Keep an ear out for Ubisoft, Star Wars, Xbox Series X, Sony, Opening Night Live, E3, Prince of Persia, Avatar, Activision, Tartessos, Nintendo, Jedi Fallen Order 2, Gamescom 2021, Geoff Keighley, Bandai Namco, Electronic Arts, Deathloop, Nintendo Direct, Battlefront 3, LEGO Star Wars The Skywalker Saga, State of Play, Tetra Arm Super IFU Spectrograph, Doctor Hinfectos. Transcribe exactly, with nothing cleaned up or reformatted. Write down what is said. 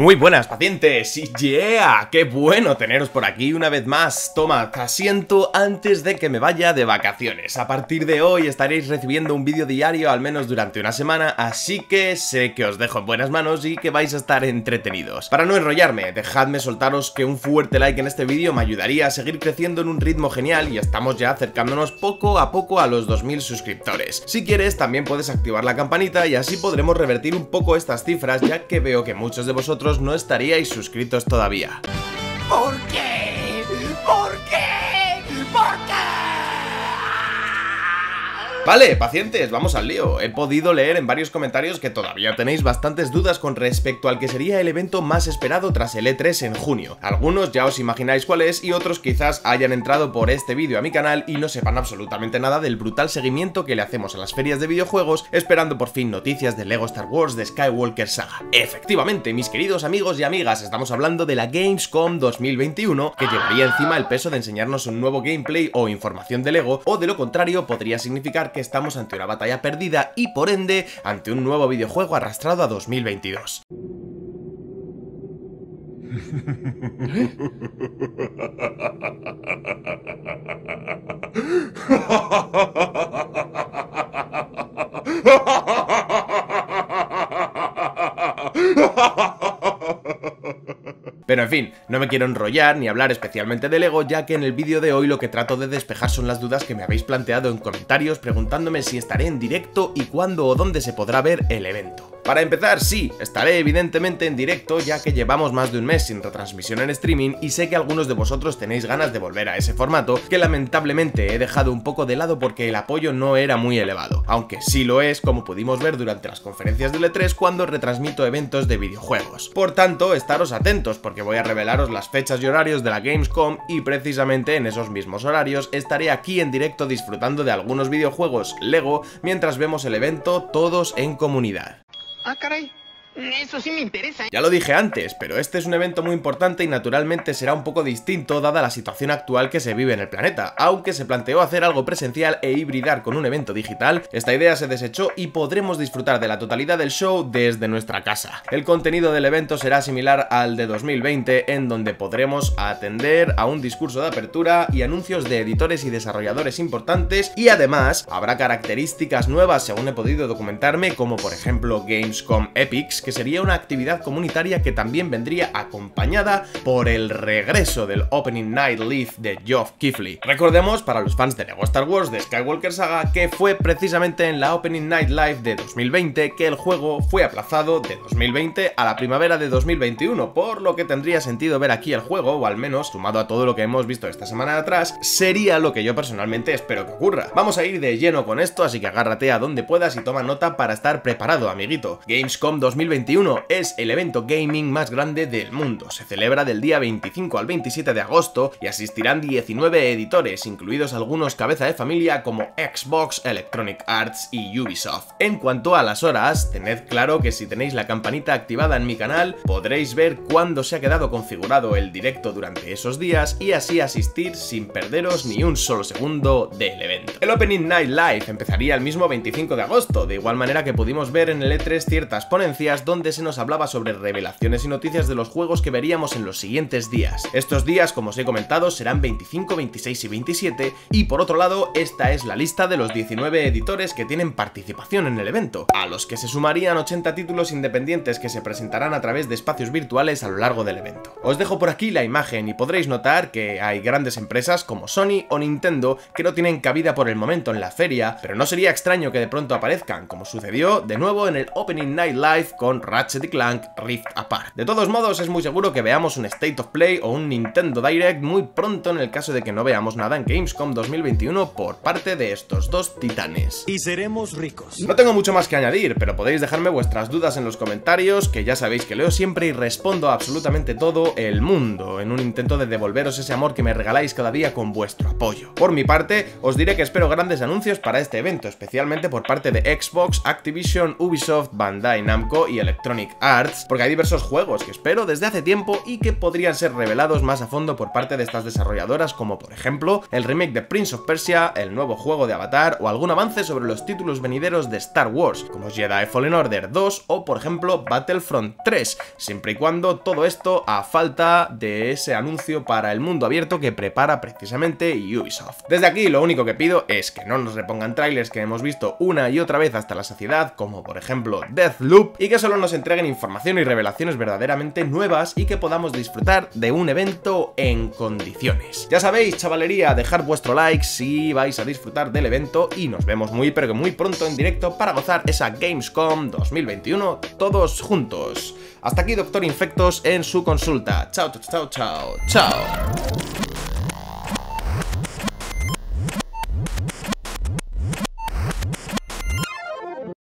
Muy buenas pacientes, y yeah, qué bueno teneros por aquí una vez más. Tomad asiento antes de que me vaya de vacaciones. A partir de hoy estaréis recibiendo un vídeo diario, al menos durante una semana, así que sé que os dejo en buenas manos y que vais a estar entretenidos. Para no enrollarme, dejadme soltaros que un fuerte like en este vídeo me ayudaría a seguir creciendo en un ritmo genial y estamos ya acercándonos poco a poco a los dos mil suscriptores. Si quieres, también puedes activar la campanita y así podremos revertir un poco estas cifras, ya que veo que muchos de vosotros no estaríais suscritos todavía. ¿Por qué? ¿Por qué? ¿Por qué? Vale, pacientes, vamos al lío. He podido leer en varios comentarios que todavía tenéis bastantes dudas con respecto al que sería el evento más esperado tras el E tres en junio. Algunos ya os imagináis cuál es y otros quizás hayan entrado por este vídeo a mi canal y no sepan absolutamente nada del brutal seguimiento que le hacemos a las ferias de videojuegos, esperando por fin noticias de LEGO Star Wars The Skywalker Saga. Efectivamente, mis queridos amigos y amigas, estamos hablando de la Gamescom dos mil veintiuno, que llevaría encima el peso de enseñarnos un nuevo gameplay o información de LEGO, o de lo contrario podría significar que estamos ante una batalla perdida y, por ende, ante un nuevo videojuego arrastrado a dos mil veintidós. Pero en fin, no me quiero enrollar ni hablar especialmente de LEGO, ya que en el vídeo de hoy lo que trato de despejar son las dudas que me habéis planteado en comentarios preguntándome si estaré en directo y cuándo o dónde se podrá ver el evento. Para empezar, sí, estaré evidentemente en directo, ya que llevamos más de un mes sin retransmisión en streaming y sé que algunos de vosotros tenéis ganas de volver a ese formato, que lamentablemente he dejado un poco de lado porque el apoyo no era muy elevado, aunque sí lo es, como pudimos ver durante las conferencias del E tres cuando retransmito eventos de videojuegos. Por tanto, estaros atentos, porque voy a revelaros las fechas y horarios de la Gamescom y precisamente en esos mismos horarios estaré aquí en directo disfrutando de algunos videojuegos LEGO mientras vemos el evento todos en comunidad. Ah, caray. Eso sí me interesa, ¿eh? Ya lo dije antes, pero este es un evento muy importante y naturalmente será un poco distinto dada la situación actual que se vive en el planeta. Aunque se planteó hacer algo presencial e hibridar con un evento digital, esta idea se desechó y podremos disfrutar de la totalidad del show desde nuestra casa. El contenido del evento será similar al de dos mil veinte, en donde podremos atender a un discurso de apertura y anuncios de editores y desarrolladores importantes, y además habrá características nuevas según he podido documentarme, como por ejemplo Gamescom Epics, que sería una actividad comunitaria que también vendría acompañada por el regreso del Opening Night Live de Geoff Keighley. Recordemos, para los fans de LEGO Star Wars The Skywalker Saga, que fue precisamente en la Opening Night Live de dos mil veinte que el juego fue aplazado de dos mil veinte a la primavera de dos mil veintiuno, por lo que tendría sentido ver aquí el juego, o al menos, sumado a todo lo que hemos visto esta semana atrás, sería lo que yo personalmente espero que ocurra. Vamos a ir de lleno con esto, así que agárrate a donde puedas y toma nota para estar preparado, amiguito. Gamescom dos mil veintiuno es el evento gaming más grande del mundo. Se celebra del día veinticinco al veintisiete de agosto y asistirán diecinueve editores, incluidos algunos cabeza de familia como Xbox, Electronic Arts y Ubisoft. En cuanto a las horas, tened claro que si tenéis la campanita activada en mi canal, podréis ver cuándo se ha quedado configurado el directo durante esos días y así asistir sin perderos ni un solo segundo del evento. El Opening Night Live empezaría el mismo veinticinco de agosto, de igual manera que pudimos ver en el E tres ciertas ponencias donde se nos hablaba sobre revelaciones y noticias de los juegos que veríamos en los siguientes días. Estos días, como os he comentado, serán veinticinco, veintiséis y veintisiete, y por otro lado, esta es la lista de los diecinueve editores que tienen participación en el evento, a los que se sumarían ochenta títulos independientes que se presentarán a través de espacios virtuales a lo largo del evento. Os dejo por aquí la imagen y podréis notar que hay grandes empresas como Sony o Nintendo que no tienen cabida por el momento en la feria, pero no sería extraño que de pronto aparezcan, como sucedió de nuevo en el Opening Night Live con Ratchet and Clank Rift Apart. De todos modos, es muy seguro que veamos un State of Play o un Nintendo Direct muy pronto, en el caso de que no veamos nada en Gamescom dos mil veintiuno por parte de estos dos titanes. Y seremos ricos. No tengo mucho más que añadir, pero podéis dejarme vuestras dudas en los comentarios, que ya sabéis que leo siempre y respondo a absolutamente todo el mundo, en un intento de devolveros ese amor que me regaláis cada día con vuestro apoyo. Por mi parte, os diré que espero grandes anuncios para este evento, especialmente por parte de Xbox, Activision, Ubisoft, Bandai Namco y y Electronic Arts, porque hay diversos juegos que espero desde hace tiempo y que podrían ser revelados más a fondo por parte de estas desarrolladoras, como por ejemplo el remake de Prince of Persia, el nuevo juego de Avatar o algún avance sobre los títulos venideros de Star Wars, como Jedi Fallen Order dos o por ejemplo Battlefront tres, siempre y cuando todo esto a falta de ese anuncio para el mundo abierto que prepara precisamente Ubisoft. Desde aquí lo único que pido es que no nos repongan trailers que hemos visto una y otra vez hasta la saciedad, como por ejemplo Deathloop, y que solo nos entreguen información y revelaciones verdaderamente nuevas y que podamos disfrutar de un evento en condiciones. Ya sabéis, chavalería, dejad vuestro like si vais a disfrutar del evento y nos vemos muy pero que muy pronto en directo para gozar esa Gamescom dos mil veintiuno todos juntos. Hasta aquí Doctor Hinfectos en su consulta. Chao, chao, chao, chao.